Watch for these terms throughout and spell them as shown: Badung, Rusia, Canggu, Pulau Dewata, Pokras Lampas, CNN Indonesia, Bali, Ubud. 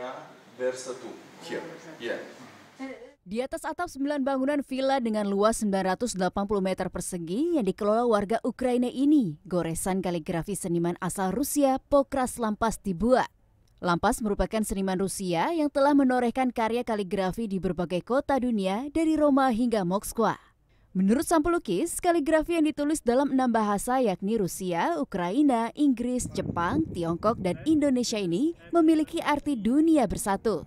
Rusia bersatu. Here. Yeah. Di atas atap 9 bangunan villa dengan luas 980 meter persegi yang dikelola warga Ukraina ini, goresan kaligrafi seniman asal Rusia Pokras Lampas dibuat. Lampas merupakan seniman Rusia yang telah menorehkan karya kaligrafi di berbagai kota dunia dari Roma hingga Moskwa. Menurut sang pelukis, kaligrafi yang ditulis dalam 6 bahasa yakni Rusia, Ukraina, Inggris, Jepang, Tiongkok, dan Indonesia ini memiliki arti dunia bersatu.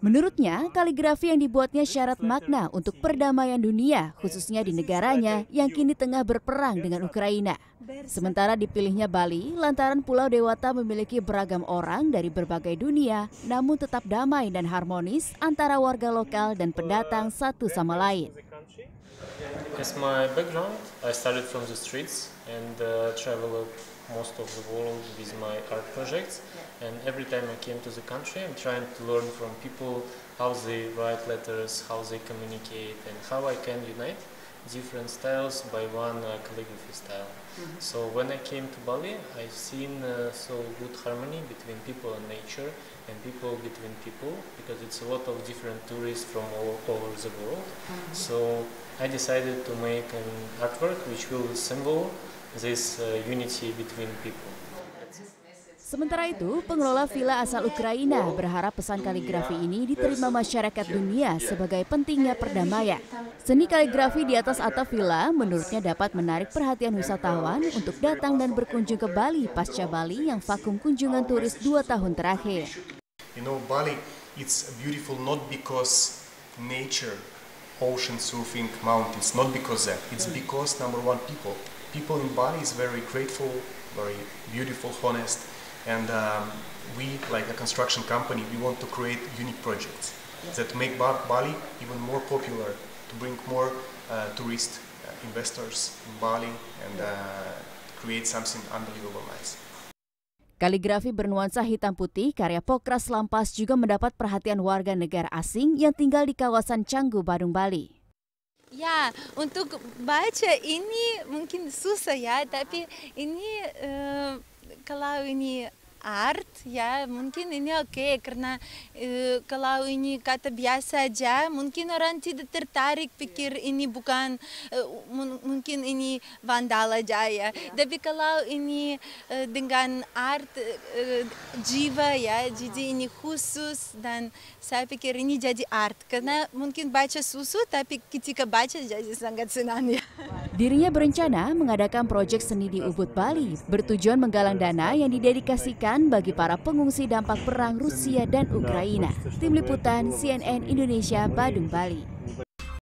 Menurutnya, kaligrafi yang dibuatnya syarat makna untuk perdamaian dunia, khususnya di negaranya yang kini tengah berperang dengan Ukraina. Sementara dipilihnya Bali, lantaran Pulau Dewata memiliki beragam orang dari berbagai dunia, namun tetap damai dan harmonis antara warga lokal dan pendatang satu sama lain. As my background, I started from the streets and traveled most of the world with my art projects, and every time I came to the country I'm trying to learn from people how they write letters, how they communicate, and how I can unite different styles by one calligraphy style. So when I came to Bali, I've seen so good harmony between people and nature, and people between people, because it's a lot of different tourists from all over the world. So I decided to make an artwork which will symbol this unity between people. Sementara itu, pengelola villa asal Ukraina berharap pesan kaligrafi ini diterima masyarakat dunia sebagai pentingnya perdamaian. Seni kaligrafi di atas atap villa menurutnya dapat menarik perhatian wisatawan untuk datang dan berkunjung ke Bali pasca Bali yang vakum kunjungan turis 2 tahun terakhir. You know, Bali, it's beautiful not because nature, ocean, surfing, mountains, not because that. It's because number one, people. People in Bali is very grateful, very beautiful, honest. And we, like a construction company, we want to create unique projects that make Bali even more popular, to bring more tourist investors in Bali and create something unbelievable nice. Kaligrafi bernuansa hitam putih karya Pokras Lampas juga mendapat perhatian warga negara asing yang tinggal di kawasan Canggu, Badung, Bali. Ya, untuk baca ini mungkin susah ya, tapi ini kalau ini art ya mungkin ini oke, karena kalau ini kata biasa aja mungkin orang tidak tertarik, pikir ini bukan mungkin ini vandal aja ya. Tapi kalau ini dengan art jiwa ya, jadi ini khusus, dan saya pikir ini jadi art, karena mungkin baca susu tapi ketika baca jadi sangat senang ya. Dirinya berencana mengadakan proyek seni di Ubud, Bali, bertujuan menggalang dana yang didedikasikan bagi para pengungsi dampak perang Rusia dan Ukraina. Tim Liputan CNN Indonesia, Badung, Bali.